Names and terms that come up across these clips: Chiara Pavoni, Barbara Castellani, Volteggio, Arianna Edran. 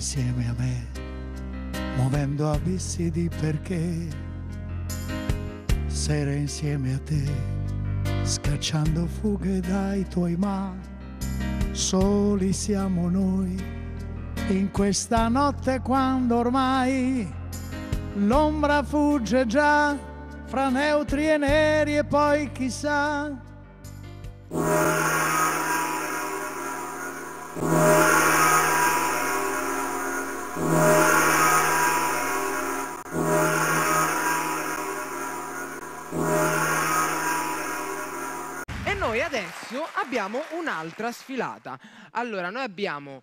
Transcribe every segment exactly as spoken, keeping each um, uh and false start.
insieme a me, muovendo abissi di perché, sere insieme a te, scacciando fughe dai tuoi ma, soli siamo noi, in questa notte quando ormai l'ombra fugge già, fra neutri e neri e poi chissà. E noi adesso abbiamo un'altra sfilata. Allora, noi abbiamo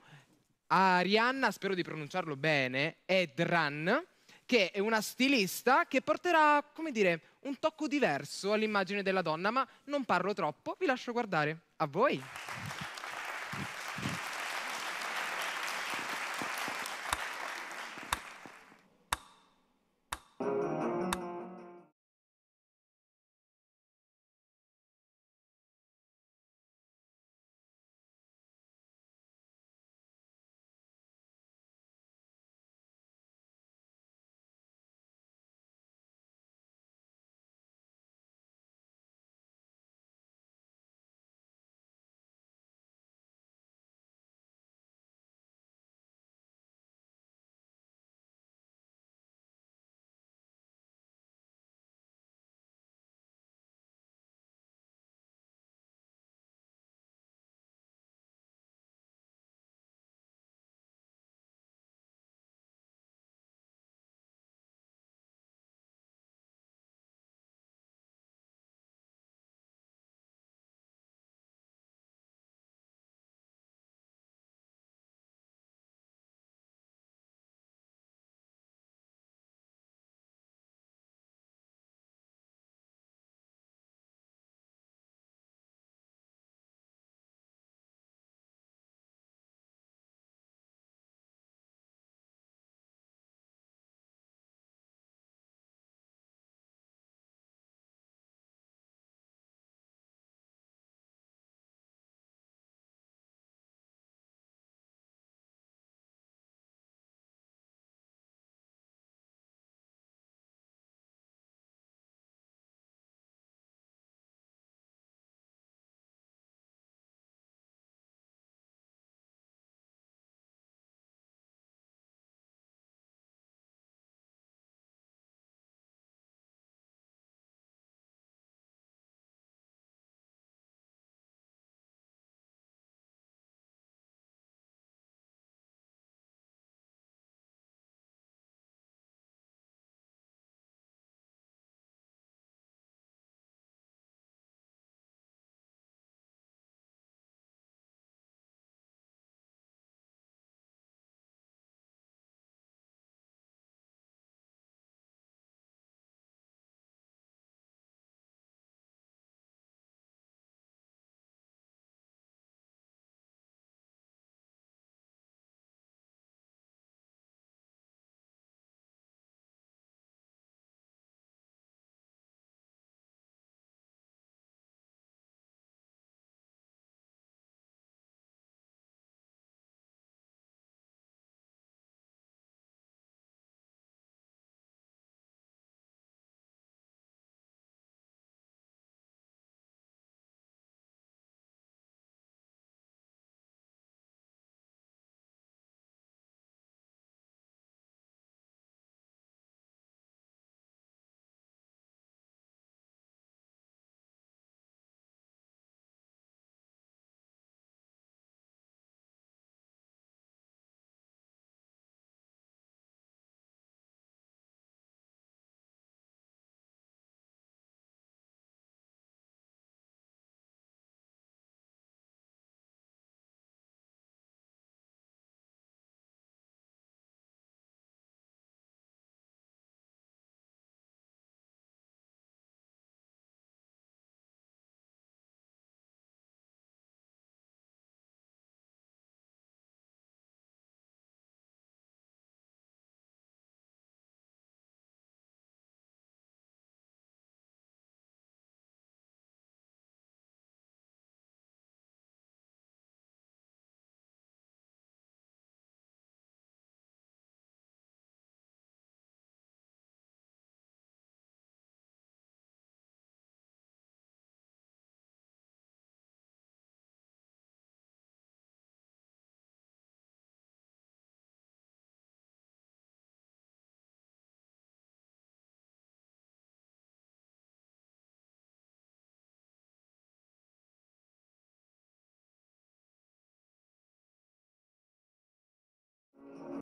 Arianna, spero di pronunciarlo bene, Edran, che è una stilista che porterà, come dire, un tocco diverso all'immagine della donna, ma non parlo troppo, vi lascio guardare. A voi!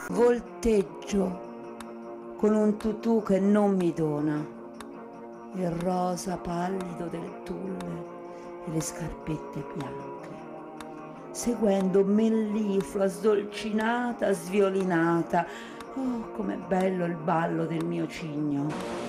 Volteggio con un tutù che non mi dona, il rosa pallido del tulle e le scarpette bianche, seguendo melliflua, sdolcinata, sviolinata. Oh, com'è bello il ballo del mio cigno!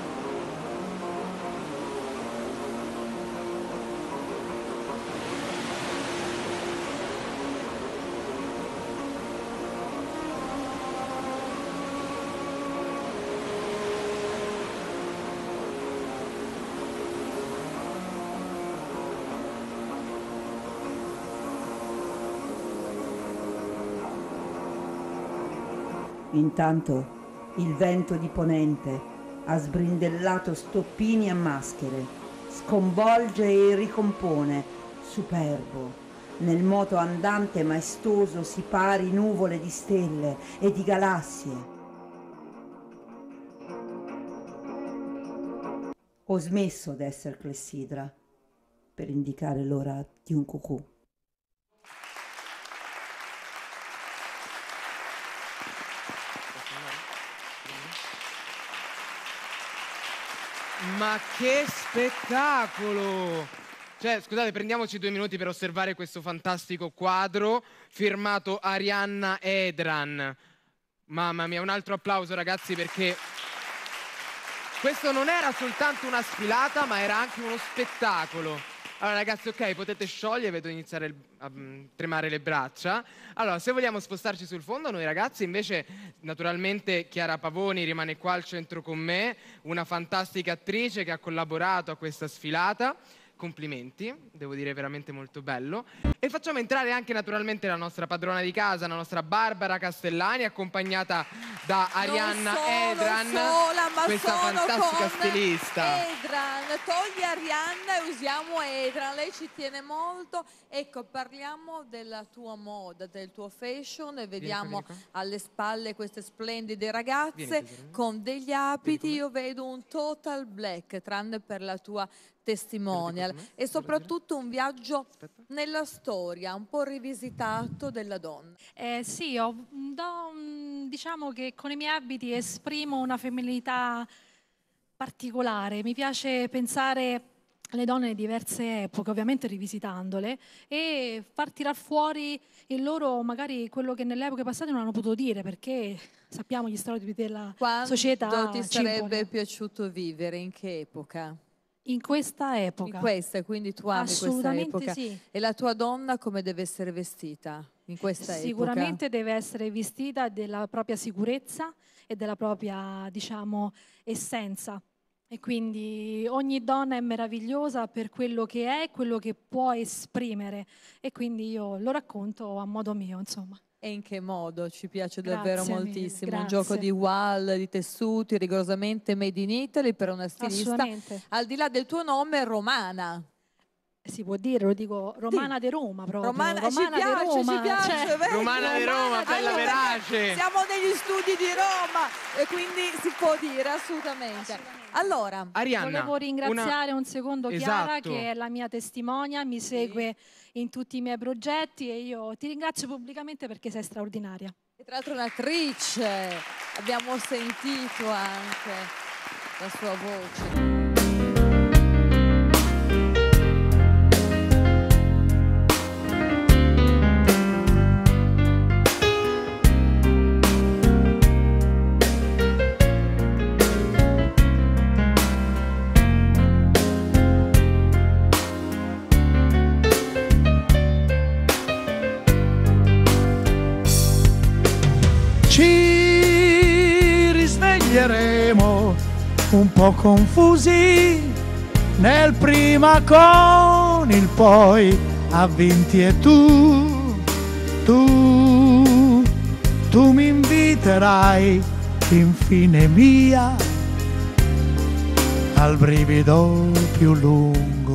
Intanto il vento di ponente ha sbrindellato stoppini e maschere, sconvolge e ricompone, superbo, nel moto andante maestoso si pari nuvole di stelle e di galassie. Ho smesso d'essere clessidra per indicare l'ora di un cucù. Ma che spettacolo! Cioè, scusate, prendiamoci due minuti per osservare questo fantastico quadro firmato Arianna Edran. Mamma mia, un altro applauso, ragazzi, perché questo non era soltanto una sfilata, ma era anche uno spettacolo. Allora, ragazzi, ok, potete sciogliere, vedo iniziare a tremare le braccia. Allora, se vogliamo spostarci sul fondo, noi ragazzi, invece, naturalmente, Chiara Pavoni rimane qua al centro con me, una fantastica attrice che ha collaborato a questa sfilata. Complimenti, devo dire veramente molto bello. E facciamo entrare anche naturalmente la nostra padrona di casa, la nostra Barbara Castellani, accompagnata da Arianna Edran, sola, ma questa fantastica stilista. Edran, togli Arianna e usiamo Edran, lei ci tiene molto. Ecco, parliamo della tua moda, del tuo fashion e vediamo vieni, alle spalle queste splendide ragazze vieni, con degli abiti, io vedo un total black, tranne per la tua testimonial e soprattutto un viaggio nella storia un po' rivisitato della donna. Eh, sì, io do, diciamo che con i miei abiti esprimo una femminilità particolare, mi piace pensare alle donne di diverse epoche, ovviamente rivisitandole, e far tirar fuori in loro magari quello che nelle epoche passate non hanno potuto dire, perché sappiamo gli stereotipi della Quando società. Quando ti sarebbe impone. piaciuto vivere, in che epoca? In questa epoca. In questa, quindi tu ami questa epoca. Sì. E la tua donna come deve essere vestita in questa Sicuramente epoca? Sicuramente deve essere vestita della propria sicurezza e della propria, diciamo, essenza. E quindi ogni donna è meravigliosa per quello che è, quello che può esprimere. E quindi io lo racconto a modo mio, insomma. E in che modo? Ci piace davvero Grazie moltissimo. Mille, un gioco di wall, di tessuti, rigorosamente made in Italy per una stilista. Al di là del tuo nome, romana. Si può dire, lo dico, romana sì. di Roma proprio. Romana, romana ci piace, di Roma. Ci piace, cioè, romana di Roma, bella verace. Siamo negli studi di Roma e quindi si può dire assolutamente. assolutamente. Allora, Arianna, volevo ringraziare una... un secondo Chiara, esatto. che è la mia testimonia, mi segue sì. in tutti i miei progetti e io ti ringrazio pubblicamente perché sei straordinaria. E tra l'altro un'attrice, abbiamo sentito anche la sua voce. Un po' confusi nel prima con il poi, avvinti e tu, tu, tu mi inviterai infine mia al brivido più lungo.